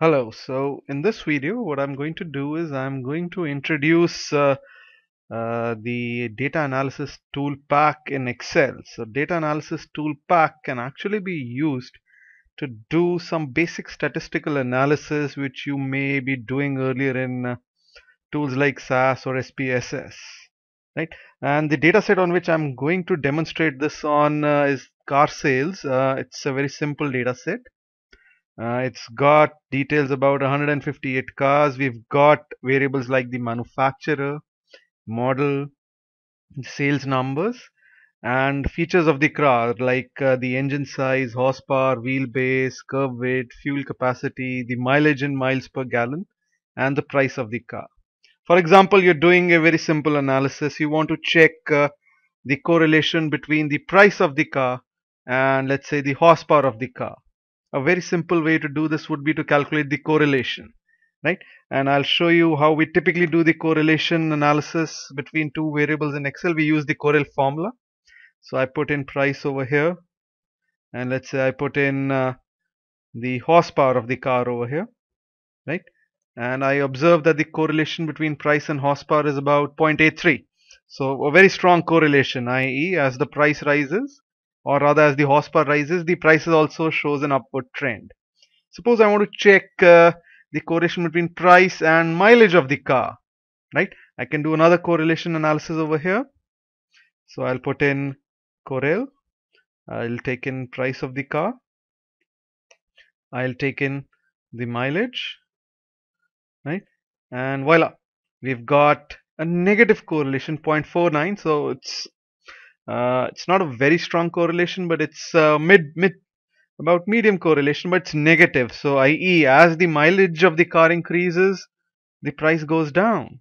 Hello, so in this video what I'm going to do is I'm going to introduce the data analysis toolpak in Excel. So data analysis toolpak can actually be used to do some basic statistical analysis which you may be doing earlier in tools like SAS or SPSS, right? And the data set on which I'm going to demonstrate this on is car sales. It's a very simple data set. It's got details about 158 cars. We've got variables like the manufacturer, model, sales numbers, and features of the car like the engine size, horsepower, wheelbase, curb weight, fuel capacity, the mileage in miles per gallon, and the price of the car. For example, you're doing a very simple analysis. You want to check the correlation between the price of the car and, let's say, the horsepower of the car. A very simple way to do this would be to calculate the correlation, right? And I'll show you how we typically do the correlation analysis between two variables in Excel. We use the CORREL formula. So I put in price over here, and let's say I put in the horsepower of the car over here, right? And I observe that the correlation between price and horsepower is about 0.83. So a very strong correlation, i.e. as the price rises, or rather as the horsepower rises, the price also shows an upward trend. Suppose I want to check the correlation between price and mileage of the car, right? I can do another correlation analysis over here. So I'll put in CORREL. I'll take in price of the car. I'll take in the mileage, right? And voila, we've got a negative correlation, 0.49. So it's not a very strong correlation, but it's about medium correlation, but it's negative. So i.e. as the mileage of the car increases, the price goes down,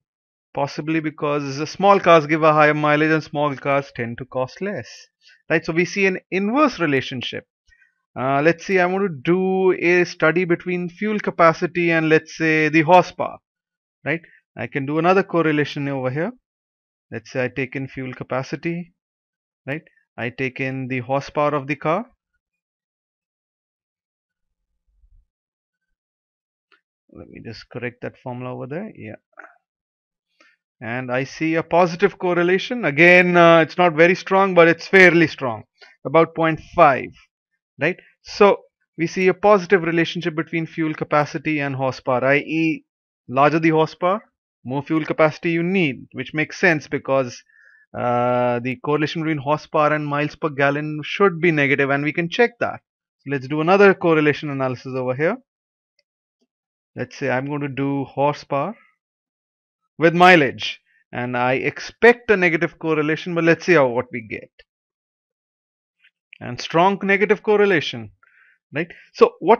possibly because small cars give a higher mileage and small cars tend to cost less, right? So we see an inverse relationship. Let's see, I want to do a study between fuel capacity and, let's say, the horsepower, right? I can do another correlation over here. Let's say I take in fuel capacity, right? I take in the horsepower of the car, let me just correct that formula over there, yeah, and I see a positive correlation. Again, it's not very strong, but it's fairly strong, about 0.5, right? So we see a positive relationship between fuel capacity and horsepower, i.e. larger the horsepower, more fuel capacity you need, which makes sense because the correlation between horsepower and miles per gallon should be negative, and we can check that. So let's do another correlation analysis over here. Let's say I'm going to do horsepower with mileage, and I expect a negative correlation, but let's see what we get. And strong negative correlation, right? So what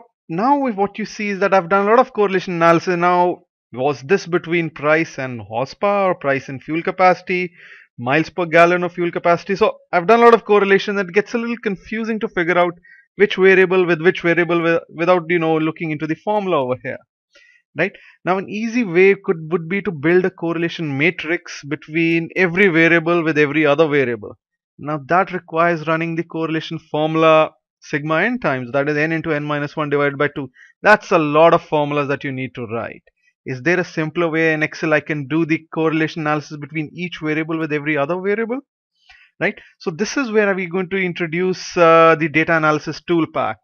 you see is that I've done a lot of correlation analysis. Now, was this between price and horsepower, or price and fuel capacity, miles per gallon of fuel capacity? So I've done a lot of correlation. That gets a little confusing to figure out which variable with which variable without, you know, looking into the formula over here, right? Now an easy way would be to build a correlation matrix between every variable with every other variable. Now that requires running the correlation formula sigma n times, that is n into n minus 1 divided by 2. That's a lot of formulas that you need to write. Is there a simpler way in Excel I can do the correlation analysis between each variable with every other variable, right? So this is where we're going to introduce the data analysis toolpak.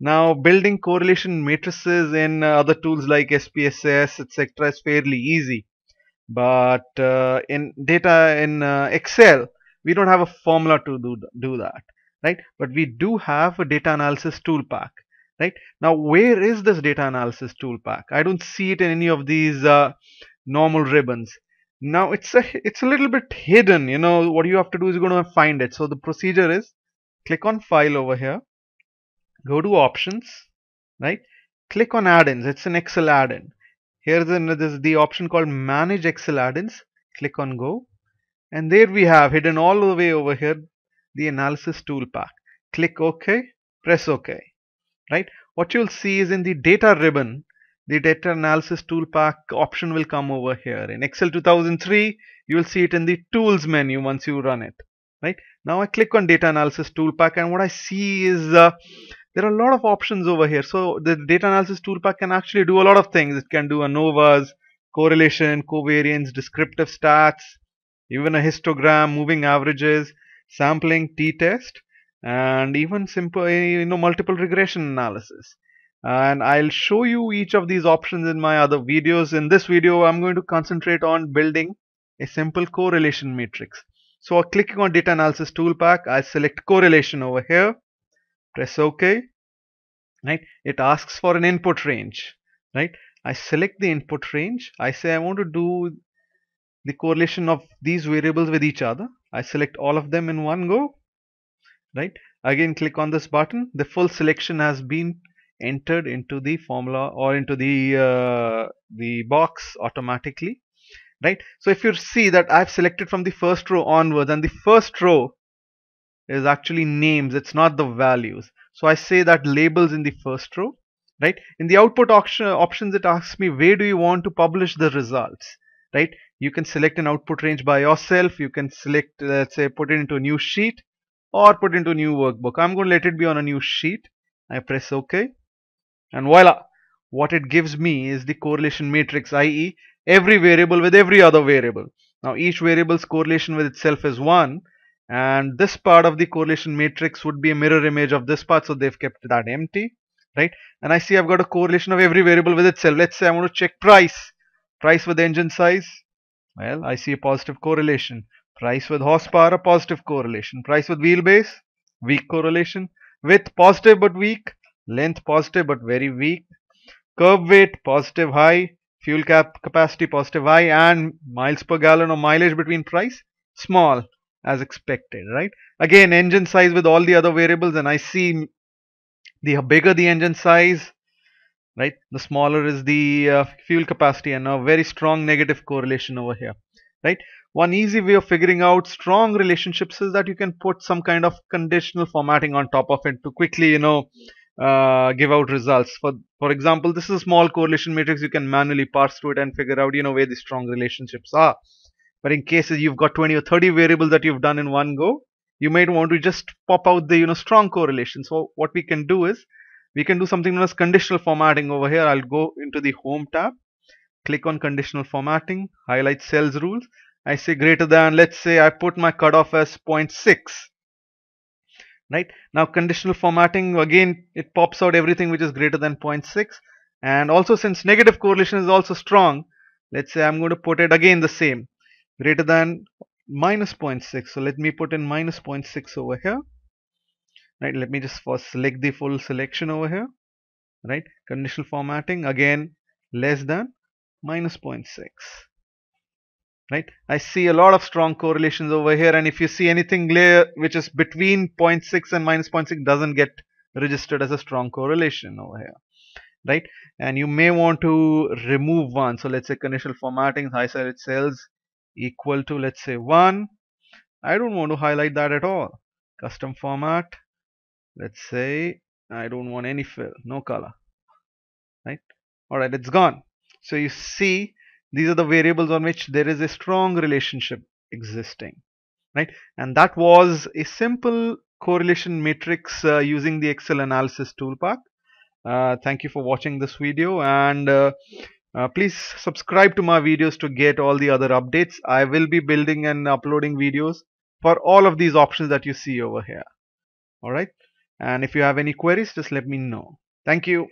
Now building correlation matrices in other tools like SPSS, etc. is fairly easy, but in Excel we don't have a formula to do that, right? But we do have a data analysis toolpak. Right now, where is this data analysis toolpak? I don't see it in any of these normal ribbons. Now it's a little bit hidden. You know what you have to do is you're going to find it. So the procedure is click on File over here, go to Options, right? Click on Add-ins. It's an Excel add-in. Here's the option called Manage Excel Add-ins. Click on Go, and there we have hidden all the way over here the analysis toolpak. Click OK, press OK. Right, what you'll see is in the data ribbon, the data analysis toolpak option will come over here. In Excel 2003, you will see it in the tools menu once you run it. Right now, I click on data analysis toolpak, and what I see is There are a lot of options over here. So the data analysis toolpack can actually do a lot of things. It can do ANOVAs, correlation, covariance, descriptive stats, even a histogram, moving averages, sampling, t-test, and even simple, multiple regression analysis. And I'll show you each of these options in my other videos. In this video, I'm going to concentrate on building a simple correlation matrix. So clicking on Data Analysis Toolpack, I select correlation over here, press OK. Right? It asks for an input range. Right? I select the input range. I say I want to do the correlation of these variables with each other. I select all of them in one go. Right? Again, click on this button. The full selection has been entered into the formula or into the box automatically, right? So if you see that I've selected from the first row onwards, and the first row is actually names, it's not the values. So I say that labels in the first row, right? In the output options, it asks me where do you want to publish the results, right? You can select an output range by yourself. You can select, let's say, put it into a new sheet or put it into a new workbook. I'm going to let it be on a new sheet. I press OK. And voila, what it gives me is the correlation matrix, i.e. every variable with every other variable. Now each variable's correlation with itself is 1, and this part of the correlation matrix would be a mirror image of this part, so they've kept that empty, right? And I see I've got a correlation of every variable with itself. Let's say I want to check price with engine size. Well, I see a positive correlation. Price with horsepower, a positive correlation. Price with wheelbase, weak correlation. Width, positive but weak. Length, positive but very weak. Curb weight, positive high. Fuel capacity, positive high. And miles per gallon or mileage between price, small as expected, right? Again, engine size with all the other variables, and I see the bigger the engine size, right, the smaller is the fuel capacity, and a very strong negative correlation over here, right? One easy way of figuring out strong relationships is that you can put some kind of conditional formatting on top of it to quickly, give out results. For example, this is a small correlation matrix. You can manually parse through it and figure out, where the strong relationships are. But in cases you've got 20 or 30 variables that you've done in one go, you might want to just pop out the, strong correlation. So what we can do is we can do something known as conditional formatting over here. I'll go into the Home tab, click on Conditional Formatting, highlight Cells Rules. I say greater than, let's say I put my cutoff as 0.6, right? Now conditional formatting, again, it pops out everything which is greater than 0.6, and also since negative correlation is also strong, let's say I'm going to put it again the same, greater than minus 0.6. So let me put in minus 0.6 over here, right? Let me just first select the full selection over here, right? Conditional formatting, again, less than minus 0.6. Right, I see a lot of strong correlations over here, and if you see anything which is between 0.6 and minus 0.6 doesn't get registered as a strong correlation over here, right? And you may want to remove one. So let's say conditional formatting, highlighted cells equal to, let's say, 1. I don't want to highlight that at all. Custom format, let's say I don't want any fill, no color, right? All right, it's gone. So you see, these are the variables on which there is a strong relationship existing, right? And that was a simple correlation matrix using the Excel analysis toolpack. Thank you for watching this video, and please subscribe to my videos to get all the other updates. I will be building and uploading videos for all of these options that you see over here. All right, and if you have any queries, just let me know. Thank you.